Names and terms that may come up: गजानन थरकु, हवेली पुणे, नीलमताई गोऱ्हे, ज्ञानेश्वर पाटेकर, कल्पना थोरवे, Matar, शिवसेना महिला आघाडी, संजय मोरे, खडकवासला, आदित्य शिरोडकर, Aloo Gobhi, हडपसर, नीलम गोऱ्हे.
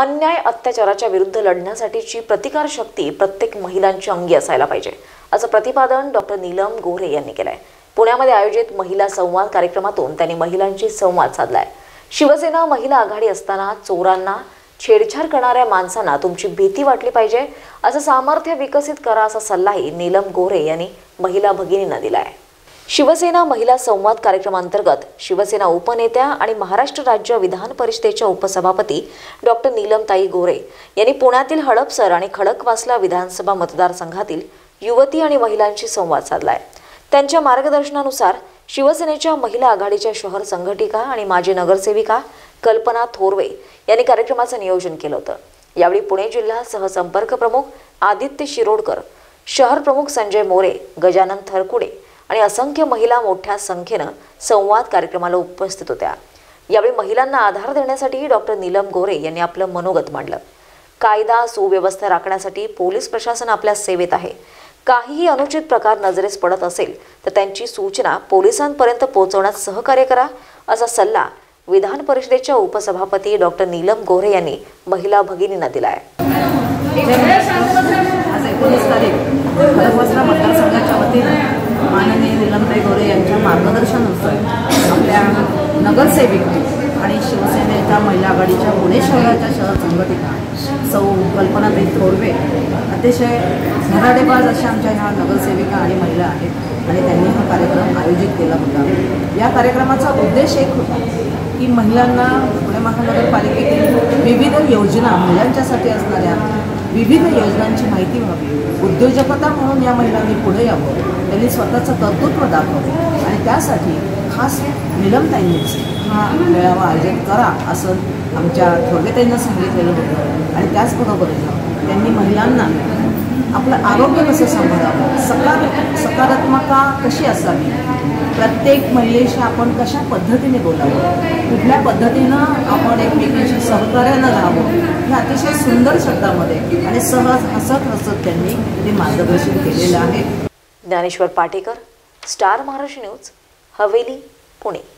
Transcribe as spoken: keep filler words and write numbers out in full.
अन्याय अत्याचाराच्या विरुद्ध लढण्यासाठीची प्रतिकार शक्ती प्रत्येक महिलांच्या अंगी असायला पाहिजे, असं प्रतिपादन डॉक्टर नीलम गोऱ्हे यांनी केलंय। पुण्यामध्ये आयोजित महिला संवाद कार्यक्रमातून त्यांनी महिलांशी संवाद साधलाय। शिवसेना महिला आघाडी असताना चोरांना, छेडछाड करणाऱ्या माणसांना तुमची भीती वाटली पाहिजे, असं सामर्थ्य विकसित करा, असा सल्लाही नीलम गोऱ्हे यांनी महिला भगिनींना दिलाय। शिवसेना महिला संवाद कार्यक्रमांतर्गत शिवसेना उपनेत्या आणि महाराष्ट्र राज्य विधान परिषदेच्या उपसभापती डॉक्टर नीलमताई गोऱ्हे यांनी पुण्यातील हडपसर आणि खडकवासला विधानसभा मतदारसंघातील युवती आणि महिलांशी संवाद साधलाय। त्यांच्या मार्गदर्शनानुसार शिवसेनेच्या महिला आघाडीच्या शहर संघटिका आणि माजी नगरसेविका कल्पना थोरवे यांनी कार्यक्रमाचं नियोजन केलं होतं। यावेळी पुणे जिल्हा सहसंपर्क प्रमुख आदित्य शिरोडकर, शहर प्रमुख संजय मोरे, गजानन थरकु आणि असंख्य महिला मोठ्या संख्येने संवाद कार्यक्रमाला उपस्थित होत्या। यावेळी महिलांना आधार देण्यासाठी डॉक्टर नीलम गोऱ्हे यांनी आपलं मनोगत मांडलं। कायदा सुव्यवस्था राखण्यासाठी पोलीस प्रशासन आपल्या सेवेत आहे। काहीही अनुचित प्रकार नजरेस पडत असेल तर त्यांची सूचना पोलिसांपर्यंत पोहोचवण्यात सहकार्य करा, असा सल्ला विधान परिषदेच्या उपसभापती डॉक्टर नीलम गोऱ्हे यांनी महिला भगिनींना दिला आहे। माननीय नीलमताई गोऱ्हे यांच्या मार्गदर्शनानुसार आपल्या नगरसेविका आणि शिवसेनेच्या महिला आघाडीच्या पुणे शहराच्या शहर संघटिका सौ कल्पनाताई थोरवे अतिशय धडाडेबाज अशा आमच्या ह्या नगरसेविका आणि महिला आहेत आणि त्यांनी हा कार्यक्रम आयोजित केला होता। या कार्यक्रमाचा उद्देश एक होता की महिलांना पुणे महानगरपालिकेतील विविध योजना, महिलांच्यासाठी असणाऱ्या विविध योजनांची माहिती व्हावी, उद्योजकता म्हणून या महिलांनी पुढे यावं, त्यांनी स्वतःचं कर्तृत्व दाखवावं आणि त्यासाठी खास नीलमताईंनीच हा मेळावा आयोजन करा असं आमच्या थोरवेताईंना सांगितलेलं होतं। आणि त्याचबरोबर त्यांनी महिलांना आपलं आरोग्य कसं सांभाळावं, सकार सकारात्मकता कशी असावी, प्रत्येक महिलेशी आपण कशा पद्धतीने बोलावं, कुठल्या पद्धतीनं आपण एकमेकांशी सहकार्यानं राहावं, हे अतिशय सुंदर शब्दामध्ये आणि सहज हसत हसत त्यांनी ते मार्गदर्शन केलेलं आहे। ज्ञानेश्वर पाटेकर, star Maharashtra news, हवेली, पुणे।